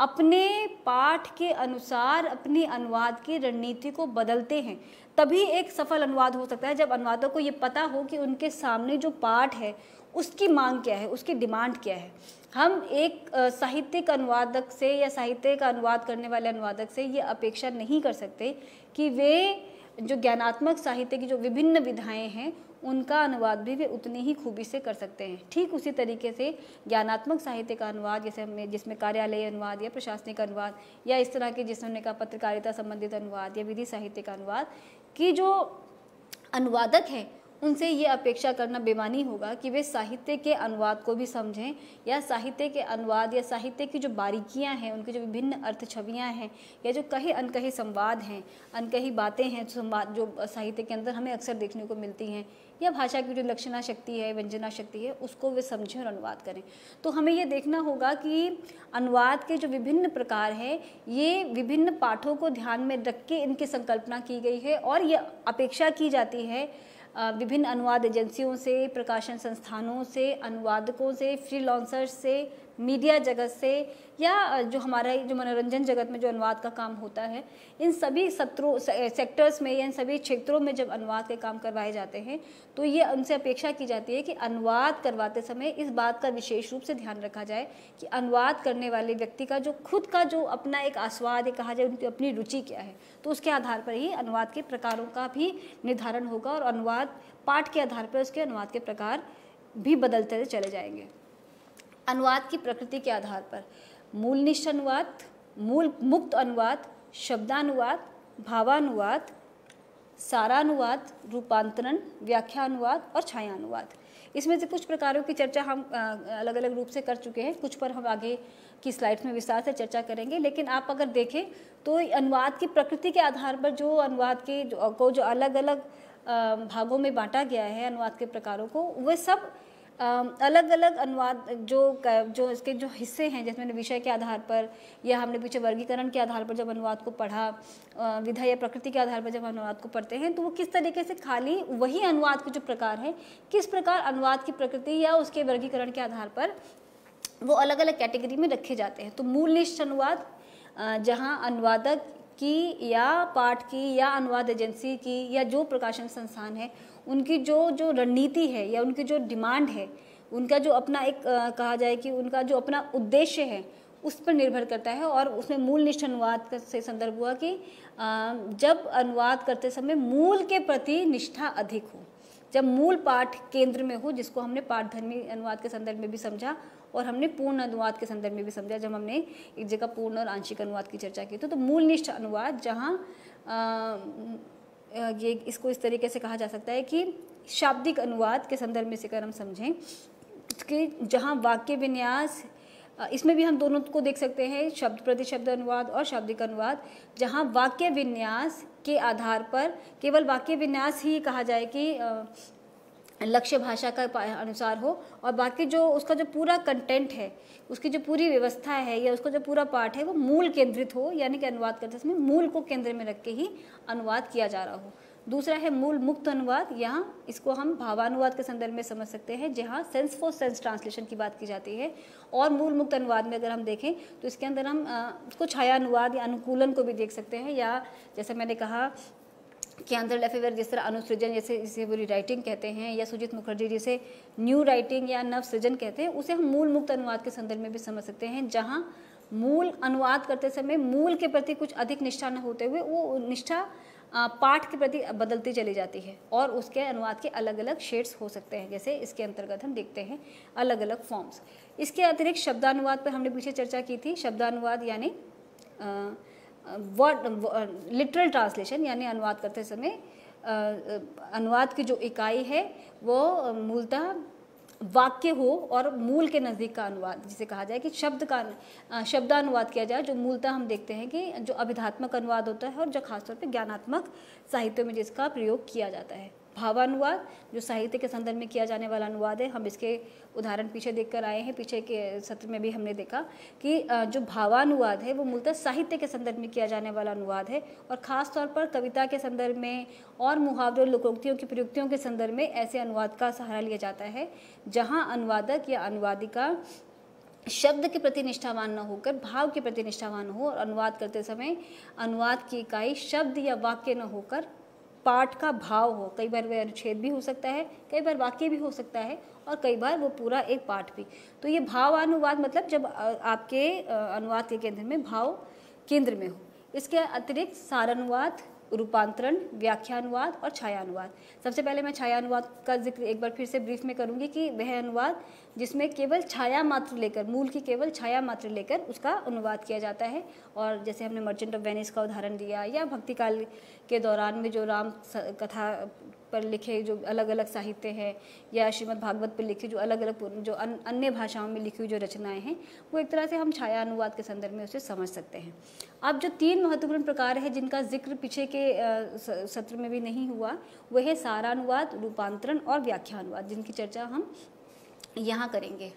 अपने पाठ के अनुसार अपनी अनुवाद की रणनीति को बदलते हैं। तभी एक सफल अनुवाद हो सकता है जब अनुवादक को ये पता हो कि उनके सामने जो पाठ है उसकी मांग क्या है, उसकी डिमांड क्या है। हम एक साहित्यिक अनुवादक से या साहित्य का अनुवाद करने वाले अनुवादक से ये अपेक्षा नहीं कर सकते कि वे जो ज्ञानात्मक साहित्य की जो विभिन्न विधाएं हैं उनका अनुवाद भी वे उतनी ही खूबी से कर सकते हैं। ठीक उसी तरीके से ज्ञानात्मक साहित्य का अनुवाद जैसे हमने जिसमें कार्यालय अनुवाद या प्रशासनिक अनुवाद या इस तरह के जिसमें का पत्रकारिता संबंधित अनुवाद या विधि साहित्य का अनुवाद की जो अनुवादक हैं उनसे ये अपेक्षा करना बेमानी होगा कि वे साहित्य के अनुवाद को भी समझें या साहित्य के अनुवाद या साहित्य की जो बारीकियां हैं, उनकी जो विभिन्न अर्थ छवियाँ हैं या जो कहे अनकहे संवाद हैं, अनकही बातें हैं संवाद जो साहित्य के अंदर हमें अक्सर देखने को मिलती हैं या भाषा की जो लक्षणा शक्ति है, व्यंजना शक्ति है, उसको वे समझें और अनुवाद करें। तो हमें ये देखना होगा कि अनुवाद के जो विभिन्न प्रकार हैं ये विभिन्न पाठों को ध्यान में रख के इनकी संकल्पना की गई है और ये अपेक्षा की जाती है विभिन्न अनुवाद एजेंसियों से, प्रकाशन संस्थानों से, अनुवादकों से, फ्रीलांसर्स से, मीडिया जगत से या जो हमारा जो मनोरंजन जगत में जो अनुवाद का काम होता है, इन सभी सेक्टर्स में या इन सभी क्षेत्रों में जब अनुवाद के काम करवाए जाते हैं तो ये उनसे अपेक्षा की जाती है कि अनुवाद करवाते समय इस बात का विशेष रूप से ध्यान रखा जाए कि अनुवाद करने वाले व्यक्ति का जो खुद का जो अपना एक आस्वाद कहा जाए, उनकी अपनी रुचि क्या है, तो उसके आधार पर ही अनुवाद के प्रकारों का भी निर्धारण होगा और अनुवाद पाठ के आधार पर उसके अनुवाद के प्रकार भी बदलते चले जाएंगे। अनुवाद की प्रकृति के आधार पर मूलनिष्ठ अनुवाद, मूल मुक्त अनुवाद, शब्दानुवाद, भावानुवाद, सारानुवाद, रूपांतरण, व्याख्यानुवाद और छायानुवाद, इसमें से कुछ प्रकारों की चर्चा हम अलग अलग रूप से कर चुके हैं। कुछ पर हम आगे की स्लाइड्स में विस्तार से चर्चा करेंगे, लेकिन आप अगर देखें तो अनुवाद की प्रकृति के आधार पर जो अनुवाद के जो अलग अलग भागों में बांटा गया है अनुवाद के प्रकारों को, वे सब अलग अलग अनुवाद जो इसके जो हिस्से हैं, जैसे मैंने विषय के आधार पर या हमने पीछे वर्गीकरण के आधार पर जब अनुवाद को पढ़ा, विधा या प्रकृति के आधार पर जब अनुवाद को पढ़ते हैं, तो वो किस तरीके से खाली वही अनुवाद के जो प्रकार है, किस प्रकार अनुवाद की प्रकृति या उसके वर्गीकरण के आधार पर वो अलग अलग कैटेगरी में रखे जाते हैं। तो मूलनिष्ठ अनुवाद, जहाँ अनुवादक की या पाठ की या अनुवाद एजेंसी की या जो प्रकाशन संस्थान है उनकी जो रणनीति है या उनकी जो डिमांड है, उनका जो अपना एक कहा जाए कि उनका जो अपना उद्देश्य है उस पर निर्भर करता है। और उसमें मूलनिष्ठ अनुवाद से संदर्भ हुआ कि जब अनुवाद करते समय मूल के प्रति निष्ठा अधिक हो, जब मूल पाठ केंद्र में हो, जिसको हमने पाठधर्मी अनुवाद के संदर्भ में भी समझा और हमने पूर्ण अनुवाद के संदर्भ में भी समझा जब हमने एक जगह पूर्ण और आंशिक अनुवाद की चर्चा की। तो मूलनिष्ठ अनुवाद, जहाँ ये इसको इस तरीके से कहा जा सकता है कि शाब्दिक अनुवाद के संदर्भ में, से अगर हम समझें कि जहाँ वाक्य विन्यास, इसमें भी हम दोनों को देख सकते हैं, शब्द प्रतिशब्द अनुवाद और शाब्दिक अनुवाद, जहाँ वाक्य विन्यास के आधार पर केवल वाक्य विन्यास ही कहा जाए कि लक्ष्य भाषा का अनुसार हो, और बाकी जो उसका जो पूरा कंटेंट है, उसकी जो पूरी व्यवस्था है या उसका जो पूरा पाठ है, वो मूल केंद्रित हो, यानी कि अनुवाद करते समय मूल को केंद्र में रख के ही अनुवाद किया जा रहा हो। दूसरा है मूल मुक्त अनुवाद, यहाँ इसको हम भावानुवाद के संदर्भ में समझ सकते हैं, जहाँ सेंस फॉर सेंस ट्रांसलेशन की बात की जाती है। और मूल मुक्त अनुवाद में अगर हम देखें तो इसके अंदर हम उसको छाया अनुवाद या अनुकूलन को भी देख सकते हैं, या जैसे मैंने कहा के अंदर लेफेवर जिस तरह अनुसृजन, जैसे इसे वो रीराइटिंग कहते हैं, या सुजीत मुखर्जी जिसे न्यू राइटिंग या नवसृजन कहते हैं, उसे हम मूल मुक्त अनुवाद के संदर्भ में भी समझ सकते हैं, जहाँ मूल अनुवाद करते समय मूल के प्रति कुछ अधिक निष्ठा न होते हुए वो निष्ठा पाठ के प्रति बदलती चली जाती है। और उसके अनुवाद के अलग अलग शेड्स हो सकते हैं, जैसे इसके अंतर्गत हम देखते हैं अलग अलग फॉर्म्स। इसके अतिरिक्त शब्दानुवाद पर हमने पीछे चर्चा की थी। शब्दानुवाद यानी वर्ड लिटरल ट्रांसलेशन, यानी अनुवाद करते समय अनुवाद की जो इकाई है वो मूलतः वाक्य हो और मूल के नज़दीक का अनुवाद, जिसे कहा जाए कि शब्द का शब्दानुवाद किया जाए, जो मूलतः हम देखते हैं कि जो अभिधात्मक अनुवाद होता है और जो खासतौर पे ज्ञानात्मक साहित्य में जिसका प्रयोग किया जाता है। भावानुवाद जो साहित्य के संदर्भ में किया जाने वाला अनुवाद है, हम इसके उदाहरण पीछे देखकर आए हैं, पीछे के सत्र में भी हमने देखा कि जो भावानुवाद है वो मूलतः साहित्य के संदर्भ में किया जाने वाला अनुवाद है, और ख़ास तौर पर कविता के संदर्भ में और मुहावरों, लोकोक्तियों की प्रयुक्तियों के संदर्भ में ऐसे अनुवाद का सहारा लिया जाता है, जहाँ अनुवादक या अनुवादिका शब्द के प्रति निष्ठावान न होकर भाव के प्रति निष्ठावान हो, और अनुवाद करते समय अनुवाद की इकाई शब्द या वाक्य न होकर पाठ का भाव हो। कई बार वह अनुच्छेद भी हो सकता है, कई बार वाक्य भी हो सकता है, और कई बार वो पूरा एक पाठ भी। तो ये भावानुवाद मतलब जब आपके अनुवाद के केंद्र में भाव केंद्र में हो। इसके अतिरिक्त सारानुवाद, रूपांतरण, व्याख्यानुवाद और छायानुवाद। सबसे पहले मैं छायानुवाद का जिक्र एक बार फिर से ब्रीफ में करूंगी कि वह अनुवाद जिसमें केवल छाया मात्र लेकर, मूल की केवल छाया मात्र लेकर उसका अनुवाद किया जाता है। और जैसे हमने मर्चेंट ऑफ वेनिस का उदाहरण दिया, या भक्ति काल के दौरान में जो राम कथा पर लिखे जो अलग अलग साहित्य है, या श्रीमद् भागवत पर लिखे जो अलग अलग जो अन्य भाषाओं में लिखी हुई जो रचनाएं हैं, वो एक तरह से हम छाया अनुवाद के संदर्भ में उसे समझ सकते हैं। अब जो तीन महत्वपूर्ण प्रकार है जिनका जिक्र पीछे के सत्र में भी नहीं हुआ, वह है सारानुवाद, रूपांतरण और व्याख्यानुवाद, जिनकी चर्चा हम यहाँ करेंगे।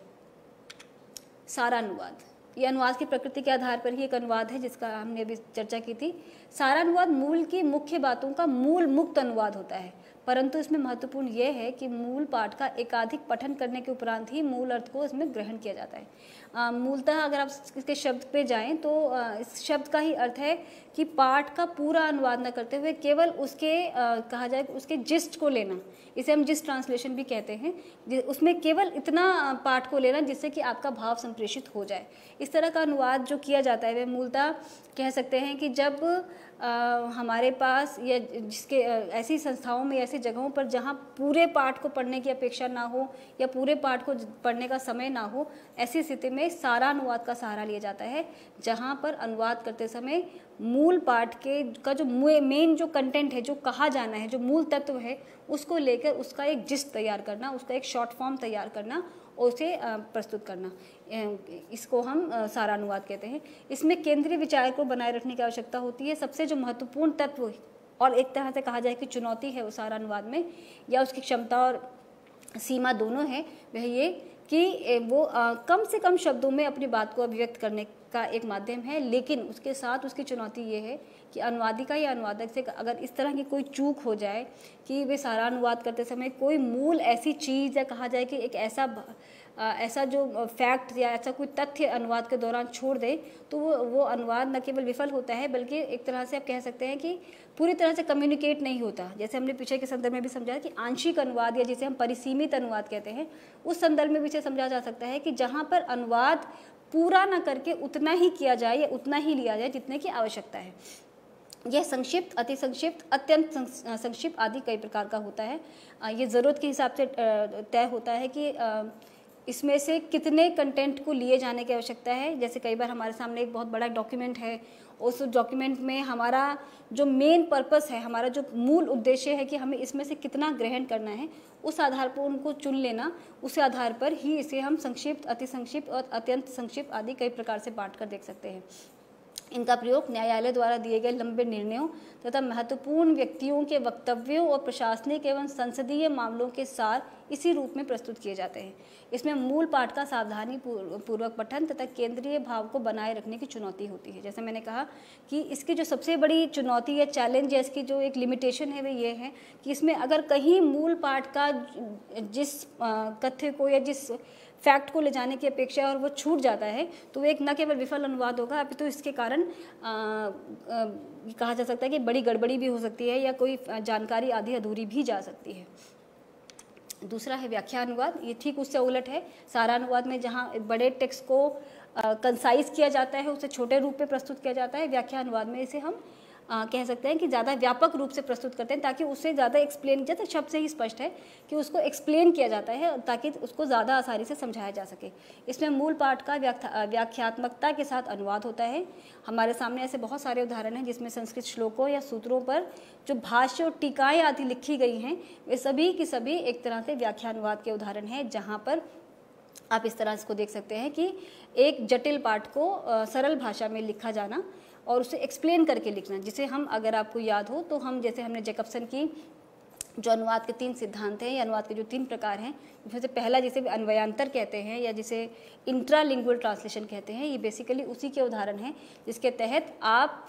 सारानुवाद, ये अनुवाद की प्रकृति के आधार पर ही एक अनुवाद है जिसका हमने अभी चर्चा की थी। सारानुवाद मूल की मुख्य बातों का मूल मुक्त अनुवाद होता है, परंतु इसमें महत्वपूर्ण यह है कि मूल पाठ का एकाधिक पठन करने के उपरांत ही मूल अर्थ को इसमें ग्रहण किया जाता है। मूलतः अगर आप इसके शब्द पे जाएं तो इस शब्द का ही अर्थ है कि पाठ का पूरा अनुवाद न करते हुए केवल उसके कहा जाए उसके जिस्ट को लेना, इसे हम जिस्ट ट्रांसलेशन भी कहते हैं, उसमें केवल इतना पाठ को लेना जिससे कि आपका भाव संप्रेषित हो जाए। इस तरह का अनुवाद जो किया जाता है वह मूलतः कह सकते हैं कि जब हमारे पास या जिसके ऐसी संस्थाओं में, ऐसी जगहों पर जहाँ पूरे पाठ को पढ़ने की अपेक्षा ना हो या पूरे पाठ को पढ़ने का समय ना हो, ऐसी स्थिति में सारा अनुवाद का सहारा लिया जाता है, जहाँ पर अनुवाद करते समय मूल पाठ के का जो मेन जो कंटेंट है, जो कहा जाना है, जो मूल तत्व है, उसको लेकर उसका एक जिस्ट तैयार करना, उसका एक शॉर्ट फॉर्म तैयार करना और उसे प्रस्तुत करना, इसको हम सारानुवाद कहते हैं। इसमें केंद्रीय विचार को बनाए रखने की आवश्यकता होती है। सबसे जो महत्वपूर्ण तत्व और एक तरह से कहा जाए कि चुनौती है उस अनुवाद में, या उसकी क्षमता और सीमा दोनों है, वह ये कि वो कम से कम शब्दों में अपनी बात को अभिव्यक्त करने का एक माध्यम है। लेकिन उसके साथ उसकी चुनौती ये है कि अनुवादिका या अनुवादक से अगर इस तरह की कोई चूक हो जाए कि वे सारा अनुवाद करते समय कोई मूल ऐसी चीज़ या कहा जाए कि एक ऐसा जो फैक्ट या ऐसा कोई तथ्य अनुवाद के दौरान छोड़ दे, तो वो अनुवाद न केवल विफल होता है बल्कि एक तरह से आप कह सकते हैं कि पूरी तरह से कम्युनिकेट नहीं होता। जैसे हमने पीछे के संदर्भ में भी समझाया कि आंशिक अनुवाद या जिसे हम परिसीमित अनुवाद कहते हैं, उस संदर्भ में भी इसे समझा जा सकता है कि जहाँ पर अनुवाद पूरा ना करके उतना ही किया जाए या उतना ही लिया जाए जितने की आवश्यकता है। यह संक्षिप्त, अति संक्षिप्त, अत्यंत संक्षिप्त आदि कई प्रकार का होता है। ये ज़रूरत के हिसाब से तय होता है कि इसमें से कितने कंटेंट को लिए जाने की आवश्यकता है। जैसे कई बार हमारे सामने एक बहुत बड़ा डॉक्यूमेंट है, उस डॉक्यूमेंट में हमारा जो मेन पर्पस है, हमारा जो मूल उद्देश्य है कि हमें इसमें से कितना ग्रहण करना है, उस आधार पर उनको चुन लेना, उस आधार पर ही इसे हम संक्षिप्त, अति संक्षिप्त और अत्यंत संक्षिप्त आदि कई प्रकार से बांट कर देख सकते हैं। इनका प्रयोग न्यायालय द्वारा दिए गए लंबे निर्णयों तथा महत्वपूर्ण व्यक्तियों के वक्तव्यों और प्रशासनिक एवं संसदीय मामलों के सार इसी रूप में प्रस्तुत किए जाते हैं। इसमें मूल पाठ का सावधानी पूर्वक पठन तथा केंद्रीय भाव को बनाए रखने की चुनौती होती है। जैसे मैंने कहा कि इसकी जो सबसे बड़ी चुनौती या चैलेंज या इसकी जो एक लिमिटेशन है, वह यह है कि इसमें अगर कहीं मूल पाठ का जिस तथ्य को या जिस फैक्ट को ले जाने की अपेक्षा और वो छूट जाता है, तो एक न केवल विफल अनुवाद होगा, अभी तो इसके कारण कहा जा सकता है कि बड़ी गड़बड़ी भी हो सकती है या कोई जानकारी आधी अधूरी भी जा सकती है। दूसरा है व्याख्या अनुवाद। ये ठीक उससे उलट है। सारा अनुवाद में जहाँ बड़े टेक्स्ट को कंसाइज किया जाता है, उसे छोटे रूप में प्रस्तुत किया जाता है, व्याख्या अनुवाद में इसे हम कह सकते हैं कि ज़्यादा व्यापक रूप से प्रस्तुत करते हैं, ताकि उससे ज़्यादा एक्सप्लेन, जैसे शब्द से ही स्पष्ट है कि उसको एक्सप्लेन किया जाता है ताकि उसको ज़्यादा आसानी से समझाया जा सके। इसमें मूल पाठ का व्याख्यात्मकता के साथ अनुवाद होता है। हमारे सामने ऐसे बहुत सारे उदाहरण हैं जिसमें संस्कृत श्लोकों या सूत्रों पर जो भाष्य और टीकाएँ आदि लिखी गई हैं, वे सभी की सभी एक तरह से व्याख्यानुवाद के उदाहरण हैं, जहाँ पर आप इस तरह इसको देख सकते हैं कि एक जटिल पाठ को सरल भाषा में लिखा जाना और उसे एक्सप्लेन करके लिखना, जिसे हम, अगर आपको याद हो तो हम, जैसे हमने जैकबसन की जो अनुवाद के 3 सिद्धांत हैं या अनुवाद के जो 3 प्रकार हैं, उसमें से पहला जिसे अन्वयांतर कहते हैं या जिसे इंट्रालिंगुअल ट्रांसलेशन कहते हैं, ये बेसिकली उसी के उदाहरण हैं, जिसके तहत आप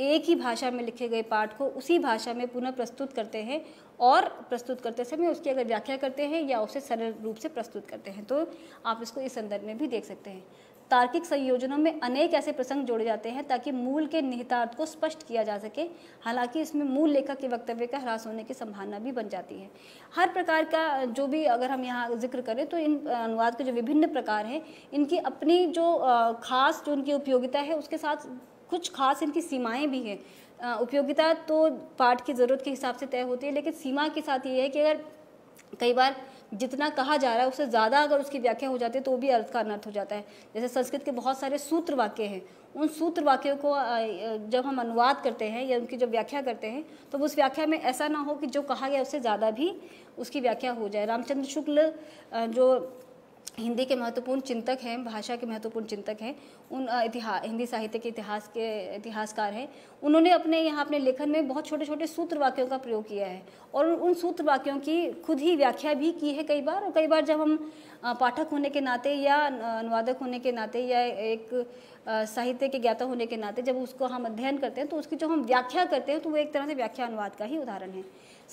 एक ही भाषा में लिखे गए पाठ को उसी भाषा में पुनः प्रस्तुत करते हैं और प्रस्तुत करते समय उसकी अगर व्याख्या करते हैं या उसे सरल रूप से प्रस्तुत करते हैं, तो आप इसको इस संदर्भ में भी देख सकते हैं। तार्किक संयोजनों में अनेक ऐसे प्रसंग जोड़े जाते हैं ताकि मूल के निहितार्थ को स्पष्ट किया जा सके। हालांकि इसमें मूल लेखक के वक्तव्य का ह्रास होने की संभावना भी बन जाती है। हर प्रकार का जो भी, अगर हम यहाँ जिक्र करें तो इन अनुवाद के जो विभिन्न प्रकार हैं, इनकी अपनी जो खास जो उनकी उपयोगिता है, उसके साथ कुछ खास इनकी सीमाएं भी हैं। उपयोगिता तो पाठ की ज़रूरत के हिसाब से तय होती है, लेकिन सीमा के साथ ये है कि अगर कई बार जितना कहा जा रहा है उससे ज़्यादा अगर उसकी व्याख्या हो जाती है तो वो भी अर्थ का अनर्थ हो जाता है। जैसे संस्कृत के बहुत सारे सूत्र वाक्य हैं, उन सूत्र वाक्यों को जब हम अनुवाद करते हैं या उनकी जब व्याख्या करते हैं, तो उस व्याख्या में ऐसा ना हो कि जो कहा गया उससे ज़्यादा भी उसकी व्याख्या हो जाए। रामचंद्र शुक्ल जो हिंदी के महत्वपूर्ण चिंतक हैं, भाषा के महत्वपूर्ण चिंतक हैं, उन हिंदी साहित्य के इतिहासकार हैं, उन्होंने अपने लेखन में बहुत छोटे छोटे सूत्र वाक्यों का प्रयोग किया है और उन सूत्र वाक्यों की खुद ही व्याख्या भी की है कई बार। और कई बार जब हम पाठक होने के नाते या अनुवादक होने के नाते या एक साहित्य के ज्ञाता होने के नाते जब उसको हम अध्ययन करते हैं, तो उसकी जो हम व्याख्या करते हैं, तो वो एक तरह से व्याख्या अनुवाद का ही उदाहरण है।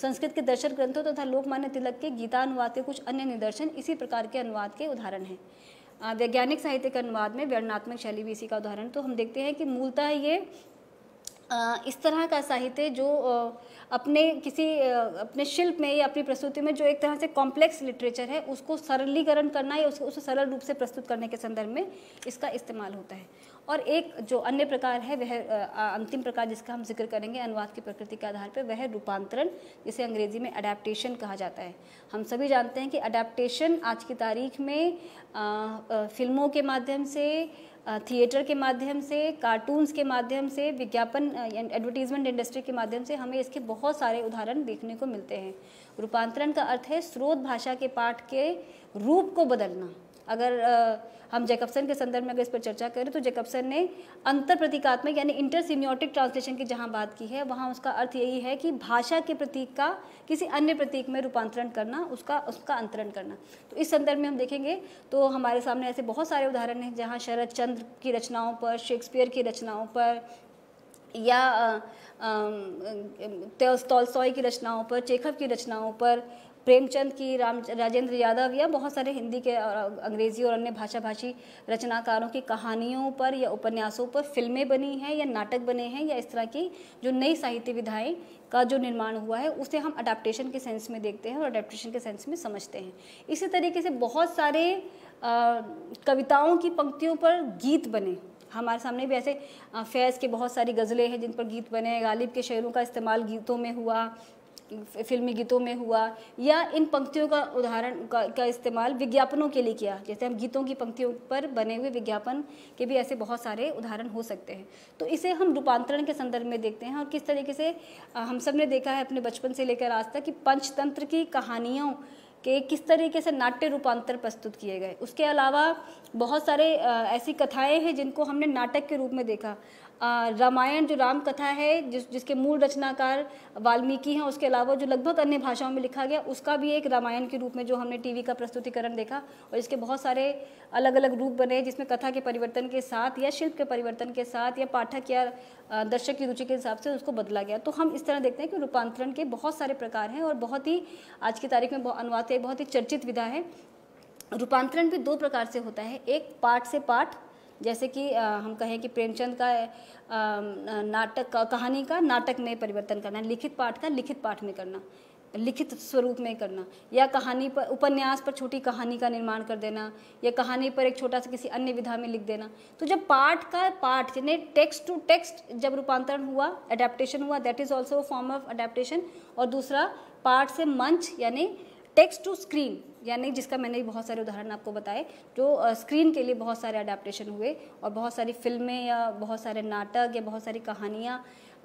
संस्कृत के दर्शन ग्रंथों तथा लोकमान्य तिलक के गीता अनुवाद के कुछ अन्य निदर्शन इसी प्रकार के अनुवाद के उदाहरण हैं। वैज्ञानिक साहित्य के अनुवाद में वर्णनात्मक शैली भी इसी का उदाहरण। तो हम देखते हैं कि मूलतः ये इस तरह का साहित्य जो अपने शिल्प में या अपनी प्रस्तुति में जो एक तरह से कॉम्प्लेक्स लिटरेचर है, उसको सरलीकरण करना या उसे सरल रूप से प्रस्तुत करने के संदर्भ में इसका इस्तेमाल होता है। और एक जो अन्य प्रकार है, वह अंतिम प्रकार जिसका हम जिक्र करेंगे अनुवाद की प्रकृति के आधार पर, वह रूपांतरण, जिसे अंग्रेजी में अडेप्टेशन कहा जाता है। हम सभी जानते हैं कि अडेप्टेशन आज की तारीख में फिल्मों के माध्यम से, थिएटर के माध्यम से, कार्टून्स के माध्यम से, विज्ञापन एडवर्टीजमेंट इंडस्ट्री के माध्यम से हमें इसके बहुत सारे उदाहरण देखने को मिलते हैं। रूपांतरण का अर्थ है स्रोत भाषा के पाठ के रूप को बदलना। अगर हम जैकबसन के संदर्भ में अगर इस पर चर्चा करें तो जैकबसन ने अंतर प्रतीकात्मक यानी इंटरसिम्योटिक ट्रांसलेशन की जहाँ बात की है वहाँ उसका अर्थ यही है कि भाषा के प्रतीक का किसी अन्य प्रतीक में रूपांतरण करना, उसका अंतरण करना। तो इस संदर्भ में हम देखेंगे तो हमारे सामने ऐसे बहुत सारे उदाहरण हैं जहाँ शरद चंद्र की रचनाओं पर, शेक्सपियर की रचनाओं पर या टॉल्स्टॉय की रचनाओं पर, चेखव की रचनाओं पर, प्रेमचंद की, राजेंद्र यादव या बहुत सारे हिंदी के और अंग्रेजी और अन्य भाषा भाषी रचनाकारों की कहानियों पर या उपन्यासों पर फिल्में बनी हैं या नाटक बने हैं या इस तरह की जो नई साहित्य विधाएँ का जो निर्माण हुआ है उसे हम अडैप्टेशन के सेंस में देखते हैं और अडैप्टेशन के सेंस में समझते हैं। इसी तरीके से बहुत सारे कविताओं की पंक्तियों पर गीत बने। हमारे सामने भी ऐसे फैज़ के बहुत सारी गज़लें हैं जिन पर गीत बने, गालिब के शेरों का इस्तेमाल गीतों में हुआ, फिल्मी गीतों में हुआ, या इन पंक्तियों का उदाहरण का इस्तेमाल विज्ञापनों के लिए किया, जैसे हम गीतों की पंक्तियों पर बने हुए विज्ञापन के भी ऐसे बहुत सारे उदाहरण हो सकते हैं। तो इसे हम रूपांतरण के संदर्भ में देखते हैं और किस तरीके से हम सब ने देखा है अपने बचपन से लेकर आज तक कि पंचतंत्र की कहानियों के किस तरीके से नाट्य रूपांतर प्रस्तुत किए गए। उसके अलावा बहुत सारे ऐसी कथाएं हैं जिनको हमने नाटक के रूप में देखा। रामायण जो राम कथा है जिसके मूल रचनाकार वाल्मीकि हैं, उसके अलावा जो लगभग अन्य भाषाओं में लिखा गया उसका भी एक रामायण के रूप में जो हमने टीवी का प्रस्तुतिकरण देखा और इसके बहुत सारे अलग अलग रूप बने जिसमें कथा के परिवर्तन के साथ या शिल्प के परिवर्तन के साथ या पाठक या दर्शक की रुचि के हिसाब से उसको बदला गया। तो हम इस तरह देखते हैं कि रूपांतरण के बहुत सारे प्रकार हैं और बहुत ही आज की तारीख में अनुवाद एक बहुत ही चर्चित विधा है। रूपांतरण भी दो प्रकार से होता है, एक पाठ से पाठ, जैसे कि हम कहें कि प्रेमचंद का नाटक कहानी का नाटक में परिवर्तन करना, लिखित पाठ का लिखित पाठ में करना, लिखित स्वरूप में करना, या कहानी पर उपन्यास पर छोटी कहानी का निर्माण कर देना या कहानी पर एक छोटा सा किसी अन्य विधा में लिख देना। तो जब पाठ का पाठ यानी टेक्स्ट टू टेक्स्ट जब रूपांतरण हुआ, अडेप्टेशन हुआ, that is also form of adaptation. और दूसरा पाठ से मंच यानी टेक्स्ट टू स्क्रीन, यानी जिसका मैंने बहुत सारे उदाहरण आपको बताए, जो स्क्रीन के लिए बहुत सारे अडेप्टेशन हुए और बहुत सारी फिल्में या बहुत सारे नाटक या बहुत सारी कहानियाँ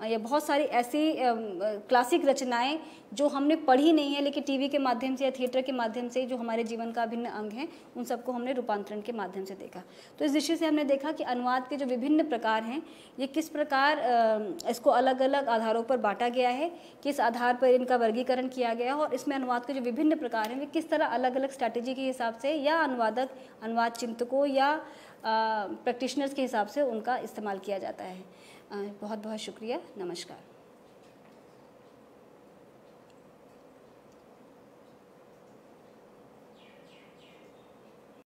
या बहुत सारी ऐसी क्लासिक रचनाएं जो हमने पढ़ी नहीं है लेकिन टीवी के माध्यम से या थिएटर के माध्यम से जो हमारे जीवन का अभिन्न अंग हैं उन सबको हमने रूपांतरण के माध्यम से देखा। तो इस दृष्टि से हमने देखा कि अनुवाद के जो विभिन्न प्रकार हैं ये किस प्रकार इसको अलग अलग आधारों पर बांटा गया है, किस आधार पर इनका वर्गीकरण किया गया है और इसमें अनुवाद के जो विभिन्न प्रकार हैं वे किस तरह अलग अलग स्ट्रैटेजी के हिसाब से या अनुवादक अनुवाद चिंतकों या प्रैक्टिशनर्स के हिसाब से उनका इस्तेमाल किया जाता है। बहुत बहुत शुक्रिया, नमस्कार।